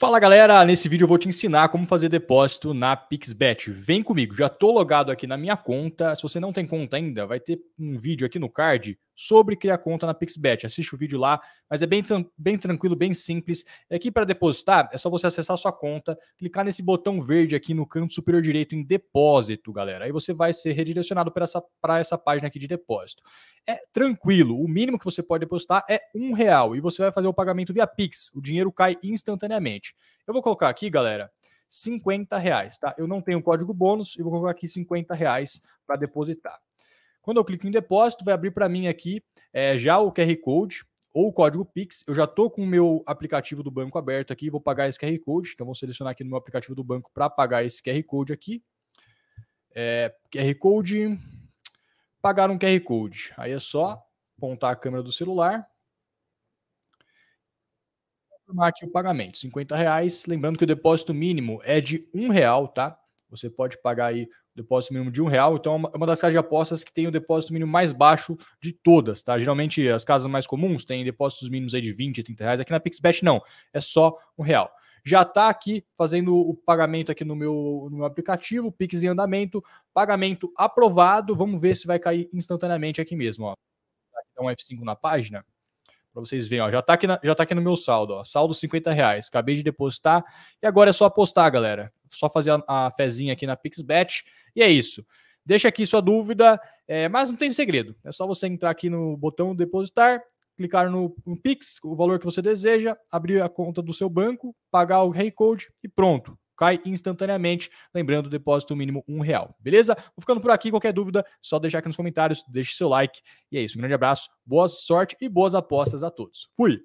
Fala galera, nesse vídeo eu vou te ensinar como fazer depósito na PixBet. Vem comigo, já estou logado aqui na minha conta. Se você não tem conta ainda, vai ter um vídeo aqui no card sobre criar conta na PixBet. Assiste o vídeo lá, mas é bem tranquilo, bem simples. E aqui para depositar, é só você acessar a sua conta, clicar nesse botão verde aqui no canto superior direito em depósito, galera. Aí você vai ser redirecionado para essa página aqui de depósito. É tranquilo, o mínimo que você pode depositar é R$1 e você vai fazer o pagamento via Pix. O dinheiro cai instantaneamente. Eu vou colocar aqui, galera, R$50, tá? Eu não tenho código bônus e vou colocar aqui R$50 para depositar. Quando eu clico em depósito, vai abrir para mim aqui já o QR Code ou o código PIX. Eu já estou com o meu aplicativo do banco aberto aqui, vou pagar esse QR Code. Então, vou selecionar aqui no meu aplicativo do banco para pagar esse QR Code aqui. QR Code, pagar um QR Code. Aí é só apontar a câmera do celular. Confirmar aqui o pagamento, R$50. Lembrando que o depósito mínimo é de R$1, tá? Você pode pagar aí o depósito mínimo de R$1, então é uma das casas de apostas que tem o depósito mínimo mais baixo de todas, tá? Geralmente as casas mais comuns têm depósitos mínimos aí de R$20, R$30, aqui na PixBet não, é só R$1. Já tá aqui fazendo o pagamento aqui no meu aplicativo, Pix em andamento, pagamento aprovado, vamos ver se vai cair instantaneamente aqui mesmo, ó. Dá um F5 na página, para vocês verem, ó, já tá aqui no meu saldo, ó, saldo R$50, acabei de depositar e agora é só apostar, galera. Só fazer a fezinha aqui na PixBet. E é isso. Deixa aqui sua dúvida, mas não tem segredo. É só você entrar aqui no botão depositar, clicar no Pix, o valor que você deseja, abrir a conta do seu banco, pagar o QR Code e pronto. Cai instantaneamente, lembrando, o depósito mínimo R$1. Beleza? Vou ficando por aqui. Qualquer dúvida, só deixar aqui nos comentários, deixe seu like. E é isso. Um grande abraço, boa sorte e boas apostas a todos. Fui!